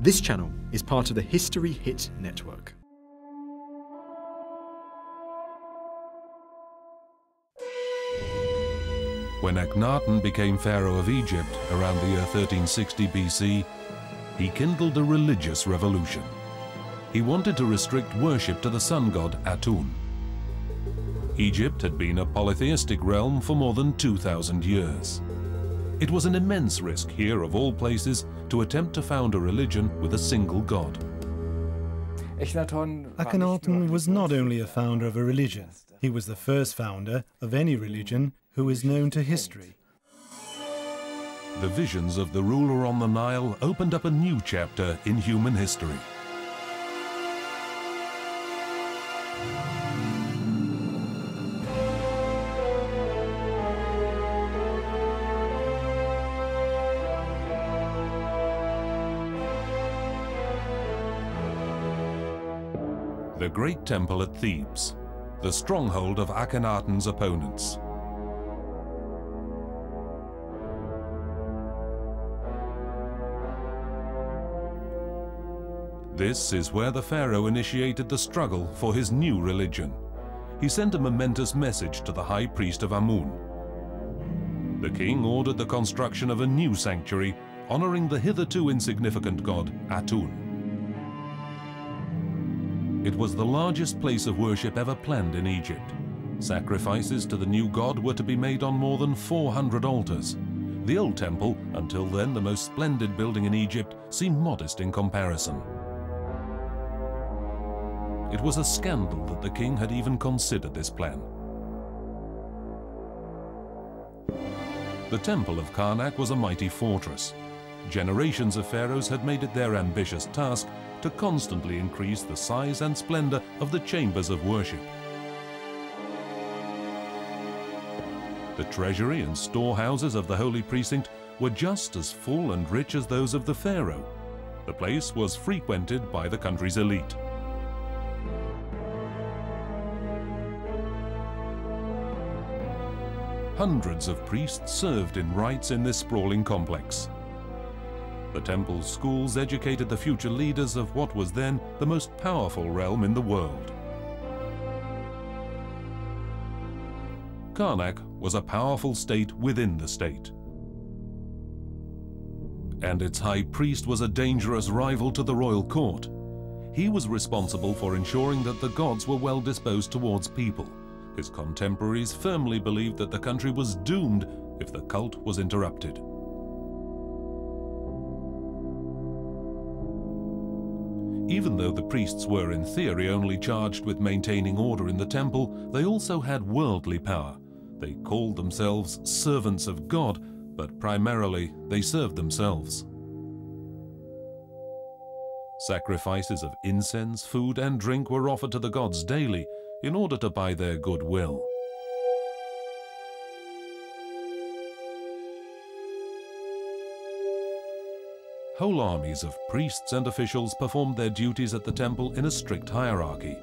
This channel is part of the History Hit Network. When Akhenaten became pharaoh of Egypt around the year 1360 BC, he kindled a religious revolution. He wanted to restrict worship to the sun god Atum. Egypt had been a polytheistic realm for more than 2,000 years. It was an immense risk here, of all places, to attempt to found a religion with a single god. Akhenaten was not only a founder of a religion, he was the first founder of any religion who is known to history. The visions of the ruler on the Nile opened up a new chapter in human history. The Great Temple at Thebes, the stronghold of Akhenaten's opponents. This is where the pharaoh initiated the struggle for his new religion. He sent a momentous message to the high priest of Amun. The king ordered the construction of a new sanctuary honoring the hitherto insignificant god Atum. It was the largest place of worship ever planned in Egypt. Sacrifices to the new god were to be made on more than 400 altars. The old temple, until then the most splendid building in Egypt, seemed modest in comparison. It was a scandal that the king had even considered this plan. The temple of Karnak was a mighty fortress. Generations of pharaohs had made it their ambitious task to constantly increase the size and splendor of the chambers of worship. The treasury and storehouses of the holy precinct were just as full and rich as those of the pharaoh. The place was frequented by the country's elite. Hundreds of priests served in rites in this sprawling complex. The temple's schools educated the future leaders of what was then the most powerful realm in the world. Karnak was a powerful state within the state. And its high priest was a dangerous rival to the royal court. He was responsible for ensuring that the gods were well disposed towards people. His contemporaries firmly believed that the country was doomed if the cult was interrupted. Even though the priests were in theory only charged with maintaining order in the temple, they also had worldly power. They called themselves servants of God, but primarily they served themselves. Sacrifices of incense, food and drink were offered to the gods daily in order to buy their goodwill. Whole armies of priests and officials performed their duties at the temple in a strict hierarchy.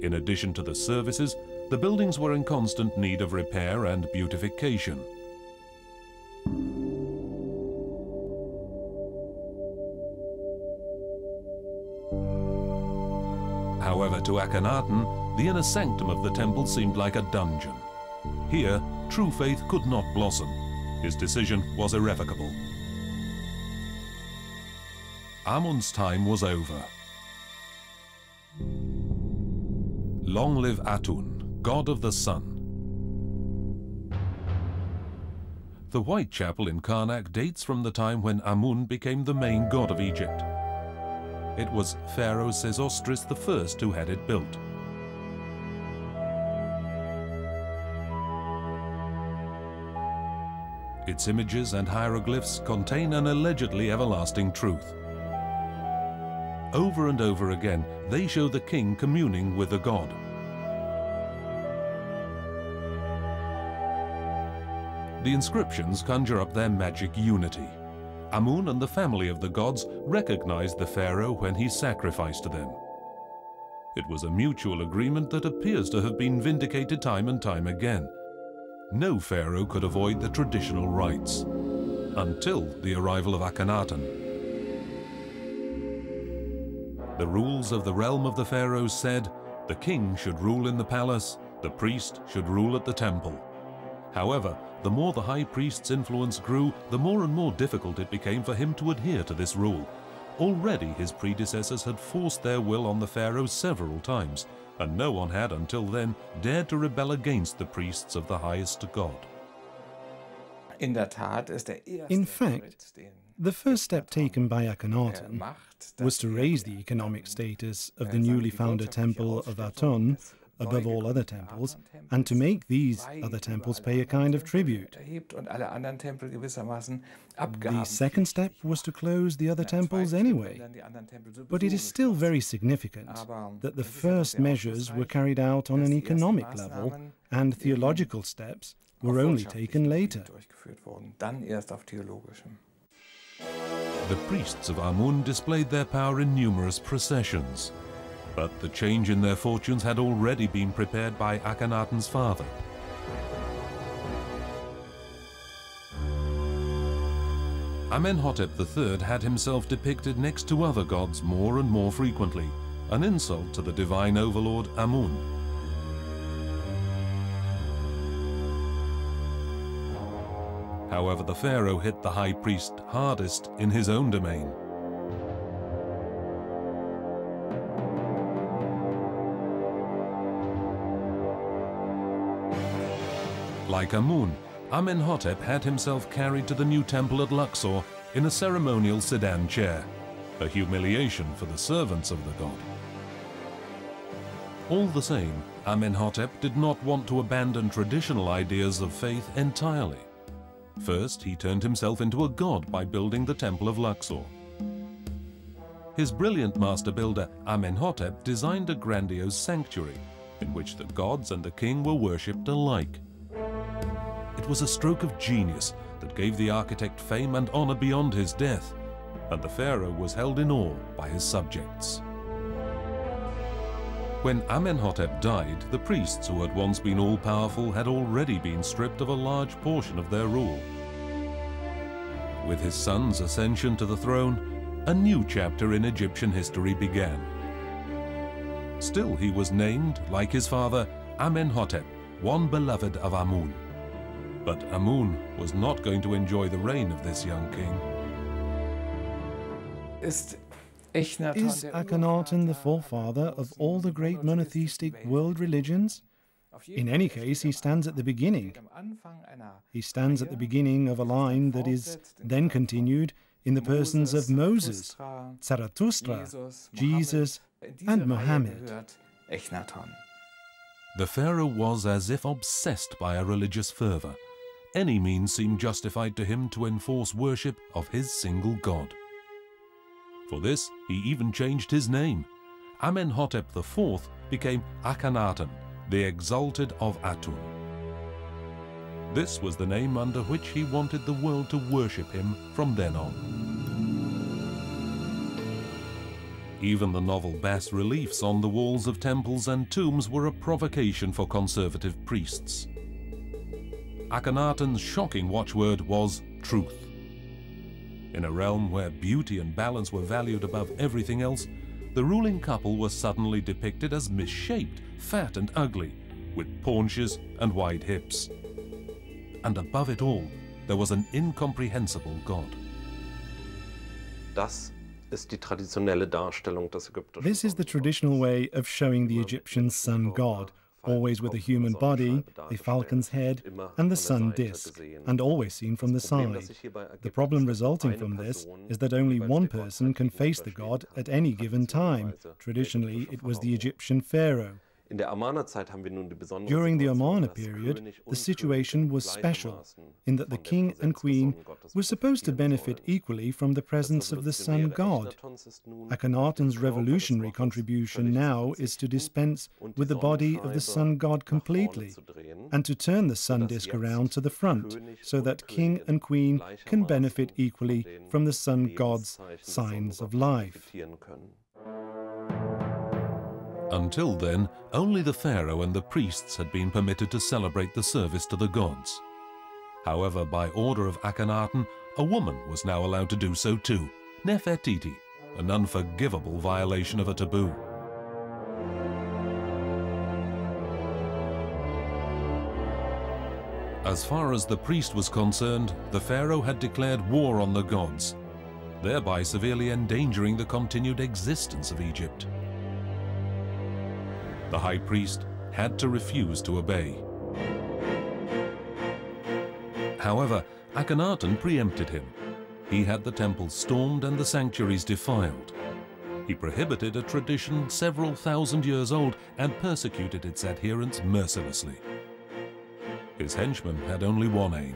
In addition to the services, the buildings were in constant need of repair and beautification. However, to Akhenaten, the inner sanctum of the temple seemed like a dungeon. Here, true faith could not blossom. His decision was irrevocable. Amun's time was over. Long live Atum, god of the sun. The White Chapel in Karnak dates from the time when Amun became the main god of Egypt. It was Pharaoh Sesostris I who had it built. Its images and hieroglyphs contain an allegedly everlasting truth. Over and over again, they show the king communing with a god. The inscriptions conjure up their magic unity. Amun and the family of the gods recognized the pharaoh when he sacrificed to them. It was a mutual agreement that appears to have been vindicated time and time again. No pharaoh could avoid the traditional rites, until the arrival of Akhenaten. the rules of the realm of the pharaohs said the king should rule in the palace, the priest should rule at the temple. However, the more the high priest's influence grew, the more and more difficult it became for him to adhere to this rule. Already his predecessors had forced their will on the pharaohs several times, and no one had until then dared to rebel against the priests of the highest god. In fact, the first step taken by Akhenaten was to raise the economic status of the newly founded temple of Aten above all other temples, and to make these other temples pay a kind of tribute. The second step was to close the other temples anyway. But it is still very significant that the first measures were carried out on an economic level, and theological steps were only taken later. The priests of Amun displayed their power in numerous processions. But the change in their fortunes had already been prepared by Akhenaten's father. Amenhotep III had himself depicted next to other gods more and more frequently, an insult to the divine overlord Amun. However, the pharaoh hit the high priest hardest in his own domain. Like Amun, Amenhotep had himself carried to the new temple at Luxor in a ceremonial sedan chair, a humiliation for the servants of the god. All the same, Amenhotep did not want to abandon traditional ideas of faith entirely. First, he turned himself into a god by building the temple of Luxor. His brilliant master builder, Amenhotep, designed a grandiose sanctuary in which the gods and the king were worshipped alike. It was a stroke of genius that gave the architect fame and honor beyond his death, and the pharaoh was held in awe by his subjects. When Amenhotep died, the priests who had once been all-powerful had already been stripped of a large portion of their rule. With his son's ascension to the throne, a new chapter in Egyptian history began. Still, he was named, like his father, Amenhotep, one beloved of Amun. But Amun was not going to enjoy the reign of this young king. Is Akhenaten the forefather of all the great monotheistic world religions? In any case, he stands at the beginning. He stands at the beginning of a line that is then continued in the persons of Moses, Zarathustra, Jesus, and Mohammed. The pharaoh was as if obsessed by a religious fervor. Any means seemed justified to him to enforce worship of his single god. For this, he even changed his name. Amenhotep IV became Akhenaten, the Exalted of Atum. This was the name under which he wanted the world to worship him from then on. Even the novel bas reliefs on the walls of temples and tombs were a provocation for conservative priests. Akhenaten's shocking watchword was truth. In a realm where beauty and balance were valued above everything else, the ruling couple were suddenly depicted as misshaped, fat and ugly, with paunches and wide hips. And above it all, there was an incomprehensible god. This is the traditional way of showing the Egyptian sun god, always with a human body, a falcon's head, and the sun disk, and always seen from the side. The problem resulting from this is that only one person can face the god at any given time. Traditionally, it was the Egyptian pharaoh. During the Amarna period, the situation was special, in that the king and queen were supposed to benefit equally from the presence of the sun god. Akhenaten's revolutionary contribution now is to dispense with the body of the sun god completely, and to turn the sun disk around to the front, so that king and queen can benefit equally from the sun god's signs of life. Until then, only the pharaoh and the priests had been permitted to celebrate the service to the gods. However, by order of Akhenaten, a woman was now allowed to do so too, Nefertiti, an unforgivable violation of a taboo. As far as the priest was concerned, the pharaoh had declared war on the gods, thereby severely endangering the continued existence of Egypt. The high priest had to refuse to obey. However, Akhenaten preempted him. He had the temples stormed and the sanctuaries defiled. He prohibited a tradition several thousand years old and persecuted its adherents mercilessly. His henchmen had only one aim: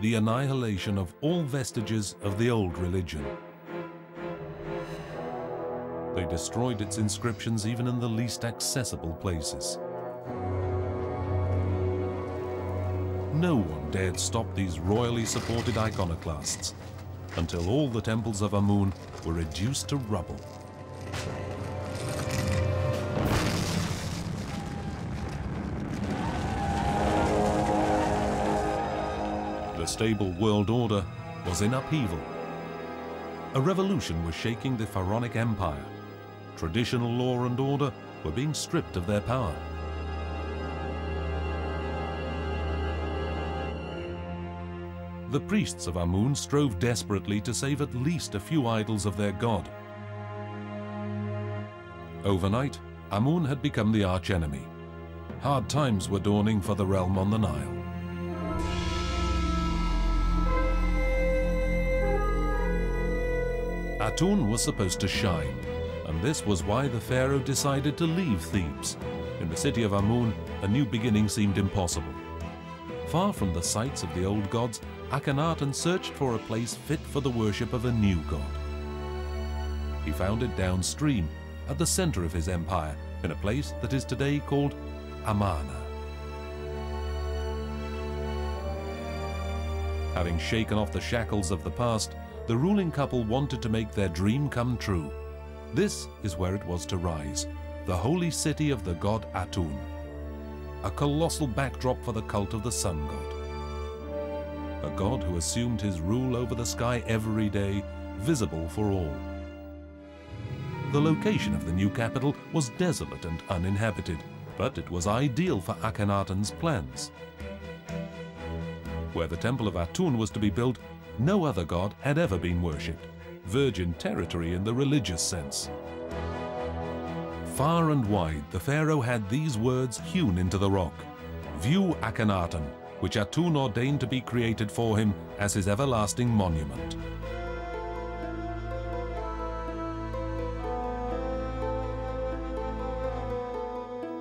the annihilation of all vestiges of the old religion. They destroyed its inscriptions even in the least accessible places. No one dared stop these royally supported iconoclasts until all the temples of Amun were reduced to rubble. The stable world order was in upheaval. A revolution was shaking the pharaonic empire. Traditional law and order were being stripped of their power. The priests of Amun strove desperately to save at least a few idols of their god. Overnight, Amun had become the archenemy. Hard times were dawning for the realm on the Nile. Atum was supposed to shine, and this was why the pharaoh decided to leave Thebes. In the city of Amun, a new beginning seemed impossible. Far from the sites of the old gods, Akhenaten searched for a place fit for the worship of a new god. He found it downstream, at the center of his empire, in a place that is today called Amarna. Having shaken off the shackles of the past, the ruling couple wanted to make their dream come true. This is where it was to rise, the holy city of the god Atum, a colossal backdrop for the cult of the sun god, a god who assumed his rule over the sky every day, visible for all. The location of the new capital was desolate and uninhabited, but it was ideal for Akhenaten's plans. Where the temple of Atum was to be built, no other god had ever been worshipped, virgin territory in the religious sense. Far and wide, the pharaoh had these words hewn into the rock: "View Akhenaten, which Atum ordained to be created for him as his everlasting monument."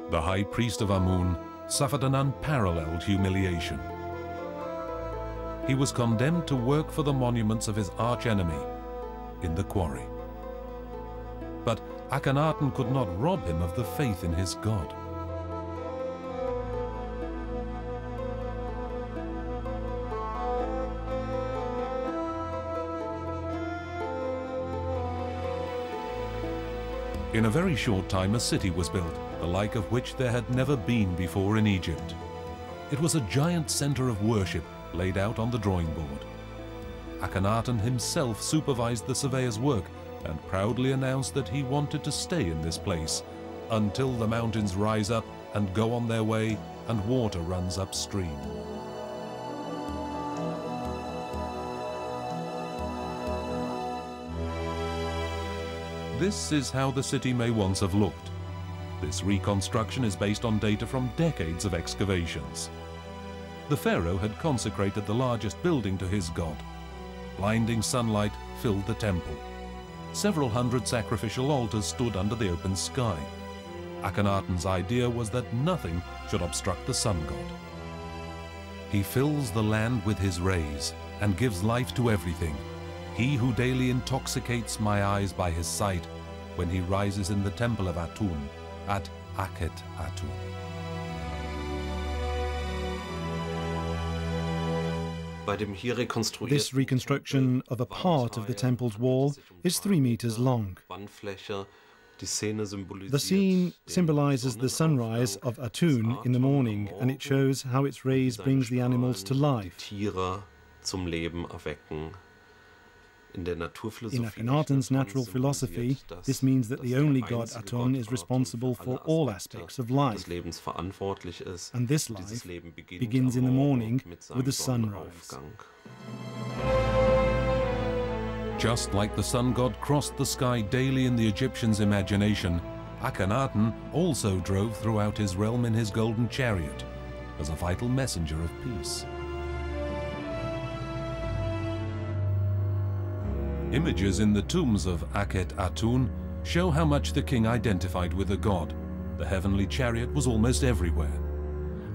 The high priest of Amun suffered an unparalleled humiliation. He was condemned to work for the monuments of his archenemy in the quarry. But Akhenaten could not rob him of the faith in his god. In a very short time, a city was built, the like of which there had never been before in Egypt. It was a giant center of worship laid out on the drawing board. Akhenaten himself supervised the surveyor's work and proudly announced that he wanted to stay in this place until the mountains rise up and go on their way and water runs upstream. This is how the city may once have looked. This reconstruction is based on data from decades of excavations. The pharaoh had consecrated the largest building to his god. Blinding sunlight filled the temple. Several hundred sacrificial altars stood under the open sky. Akhenaten's idea was that nothing should obstruct the sun god. He fills the land with his rays and gives life to everything. He who daily intoxicates my eyes by his sight when he rises in the temple of Atum at Akhetaten. This reconstruction of a part of the temple's wall is 3 meters long. The scene symbolizes the sunrise of Atum in the morning, and it shows how its rays brings the animals to life. In Akhenaten's natural philosophy, this means that the only god Aton is responsible for all aspects of life, and this life begins in the morning with the sunrise. Just like the sun god crossed the sky daily in the Egyptians' imagination, Akhenaten also drove throughout his realm in his golden chariot as a vital messenger of peace. Images in the tombs of Akhetaten show how much the king identified with the god. The heavenly chariot was almost everywhere.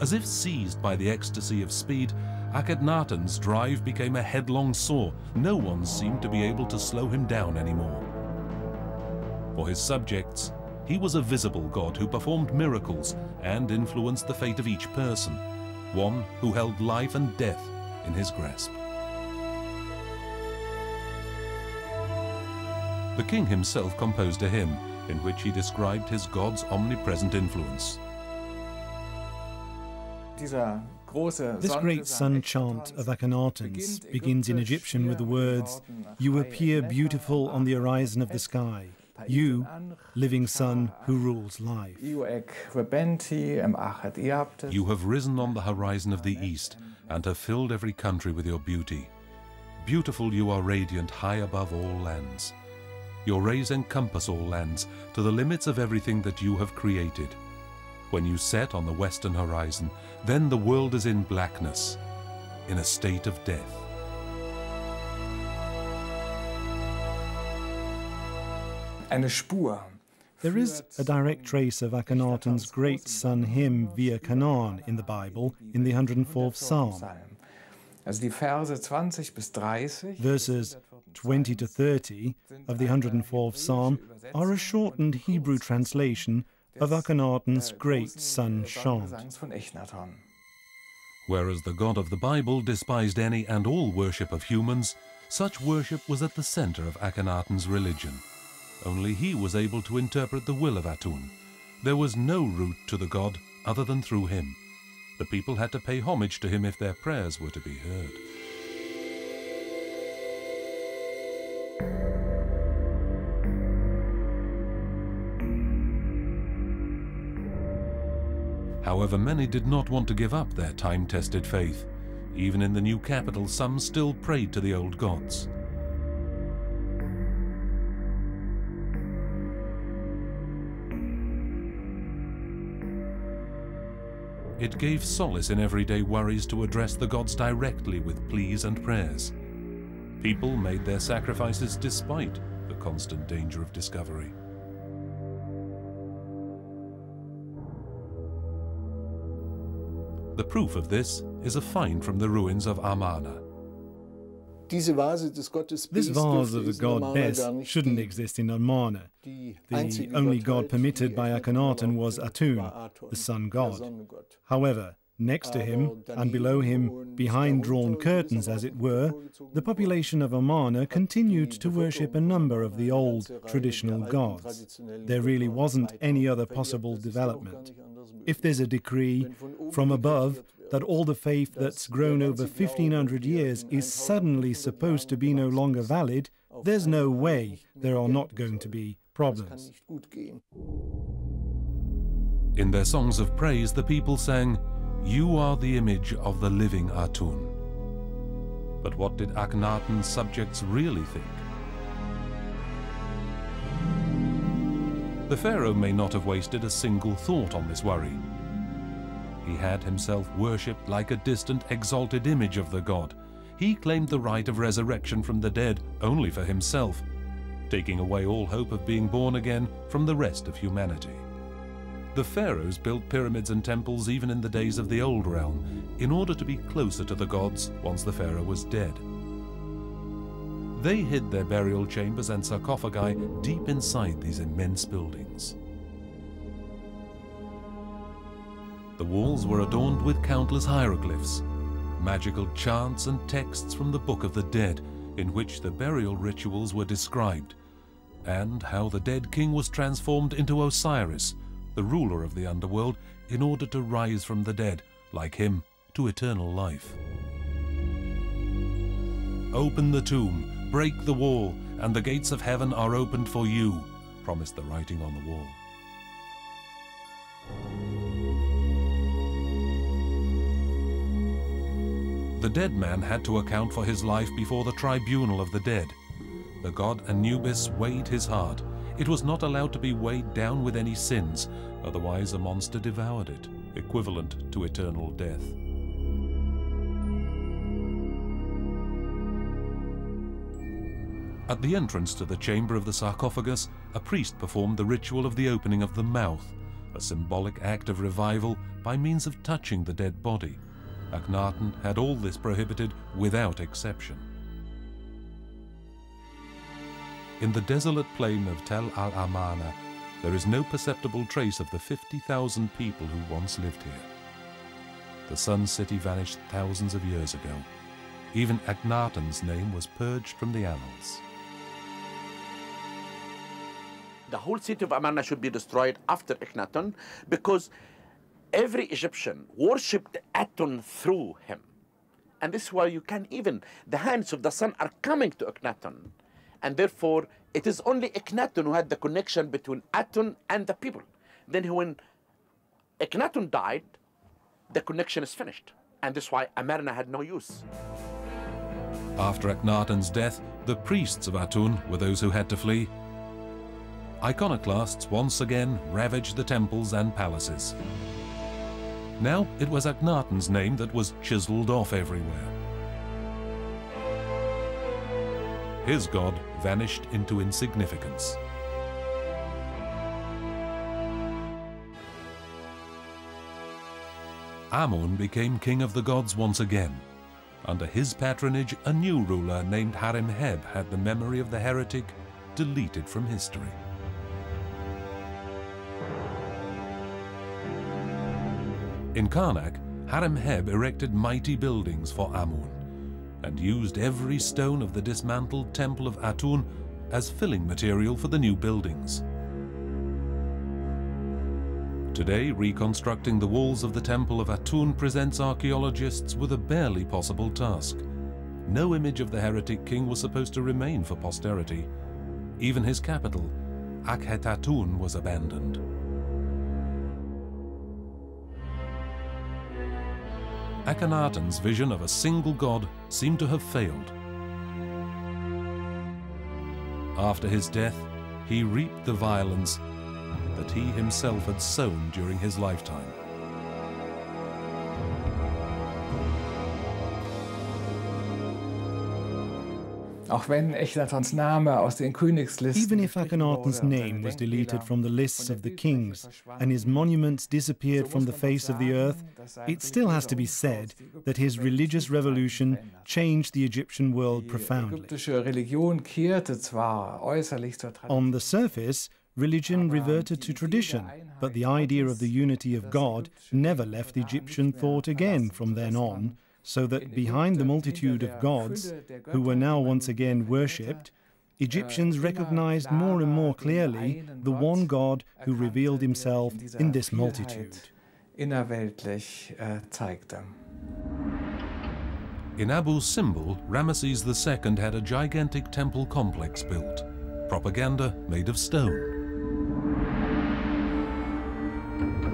As if seized by the ecstasy of speed, Akhenaten's drive became a headlong soar. No one seemed to be able to slow him down anymore. For his subjects, he was a visible god who performed miracles and influenced the fate of each person, one who held life and death in his grasp. The king himself composed a hymn in which he described his god's omnipresent influence. This great sun chant of Akhenaten's begins in Egyptian with the words, "You appear beautiful on the horizon of the sky, you, living sun who rules life. You have risen on the horizon of the east and have filled every country with your beauty. Beautiful you are, radiant high above all lands. Your rays encompass all lands to the limits of everything that you have created. When you set on the western horizon, then the world is in blackness, in a state of death." There is a direct trace of Akhenaten's great sun hymn via Canaan in the Bible, in the 104th Psalm. Verses 20 to 30 of the 104th Psalm are a shortened Hebrew translation of Akhenaten's great sun chant. Whereas the god of the Bible despised any and all worship of humans, such worship was at the center of Akhenaten's religion. Only he was able to interpret the will of Atum. There was no route to the god other than through him. The people had to pay homage to him if their prayers were to be heard. However, many did not want to give up their time-tested faith. Even in the new capital, some still prayed to the old gods. It gave solace in everyday worries to address the gods directly with pleas and prayers. People made their sacrifices despite the constant danger of discovery. The proof of this is a find from the ruins of Amarna. This vase of the god Bes shouldn't exist in Amarna. The only god permitted by Akhenaten was Atum, the sun god. However, next to him and below him, behind drawn curtains as it were, the population of Amarna continued to worship a number of the old traditional gods. There really wasn't any other possible development. If there's a decree from above that all the faith that's grown over 1,500 years is suddenly supposed to be no longer valid, there's no way there are not going to be problems. In their songs of praise, the people sang, "You are the image of the living Atum." But what did Akhenaten's subjects really think? The pharaoh may not have wasted a single thought on this worry. He had himself worshipped like a distant, exalted image of the god. He claimed the right of resurrection from the dead only for himself, taking away all hope of being born again from the rest of humanity. The pharaohs built pyramids and temples even in the days of the old realm, in order to be closer to the gods once the pharaoh was dead. They hid their burial chambers and sarcophagi deep inside these immense buildings. The walls were adorned with countless hieroglyphs, magical chants and texts from the Book of the Dead, in which the burial rituals were described, and how the dead king was transformed into Osiris, the ruler of the underworld, in order to rise from the dead, like him, to eternal life. Open the tomb, break the wall, and the gates of heaven are opened for you," promised the writing on the wall. The dead man had to account for his life before the tribunal of the dead. The god Anubis weighed his heart. It was not allowed to be weighed down with any sins, otherwise a monster devoured it, equivalent to eternal death. At the entrance to the chamber of the sarcophagus, a priest performed the ritual of the opening of the mouth, a symbolic act of revival by means of touching the dead body. Akhenaten had all this prohibited without exception. In the desolate plain of Tel al-Amarna, there is no perceptible trace of the 50,000 people who once lived here. The Sun City vanished thousands of years ago. Even Akhenaten's name was purged from the annals. The whole city of Amarna should be destroyed after Akhenaten, because every Egyptian worshipped Atum through him. And this is why you can even, the hands of the sun are coming to Akhenaten. And therefore, it is only Akhenaten who had the connection between Atum and the people. Then when Akhenaten died, the connection is finished. And this is why Amarna had no use. After Akhenaten's death, the priests of Atum were those who had to flee. Iconoclasts once again ravaged the temples and palaces. Now it was Akhenaten's name that was chiseled off everywhere. His god vanished into insignificance. Amun became king of the gods once again. Under his patronage, a new ruler named Haremheb had the memory of the heretic deleted from history. In Karnak, Haremheb erected mighty buildings for Amun and used every stone of the dismantled temple of Atum as filling material for the new buildings. Today, reconstructing the walls of the temple of Atum presents archaeologists with a barely possible task. No image of the heretic king was supposed to remain for posterity. Even his capital, Akhetaten, was abandoned. Akhenaten's vision of a single god seemed to have failed. After his death, he reaped the violence that he himself had sown during his lifetime. Even if Akhenaten's name was deleted from the lists of the kings and his monuments disappeared from the face of the earth, it still has to be said that his religious revolution changed the Egyptian world profoundly. On the surface, religion reverted to tradition, but the idea of the unity of God never left Egyptian thought again from then on, so that behind the multitude of gods, who were now once again worshipped, Egyptians recognized more and more clearly the one God who revealed himself in this multitude. In Abu Simbel, Ramesses II had a gigantic temple complex built, propaganda made of stone.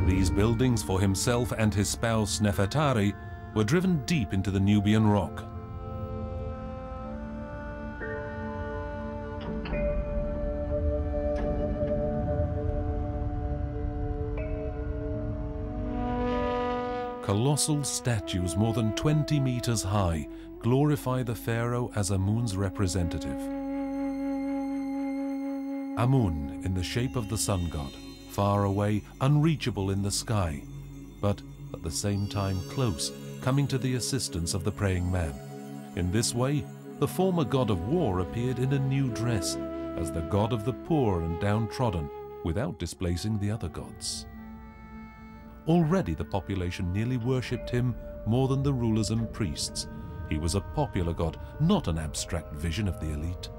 These buildings for himself and his spouse Nefertari were driven deep into the Nubian rock. Colossal statues more than 20 meters high glorify the pharaoh as Amun's representative. Amun in the shape of the sun god, far away, unreachable in the sky, but at the same time close, coming to the assistance of the praying man. In this way, the former god of war appeared in a new dress as the god of the poor and downtrodden, without displacing the other gods. Already the population nearly worshipped him more than the rulers and priests. He was a popular god, not an abstract vision of the elite.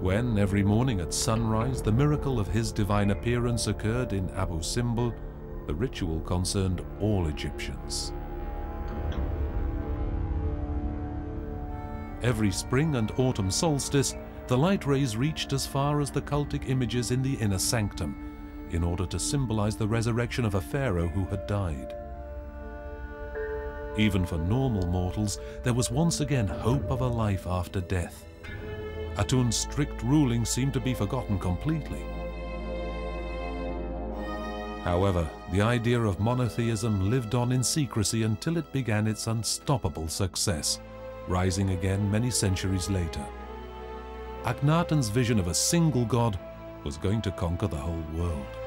When, every morning at sunrise, the miracle of his divine appearance occurred in Abu Simbel, the ritual concerned all Egyptians. Every spring and autumn solstice, the light rays reached as far as the cultic images in the inner sanctum, in order to symbolize the resurrection of a pharaoh who had died. Even for normal mortals, there was once again hope of a life after death. Atun's strict ruling seemed to be forgotten completely. However, the idea of monotheism lived on in secrecy until it began its unstoppable success, rising again many centuries later. Akhenaten's vision of a single god was going to conquer the whole world.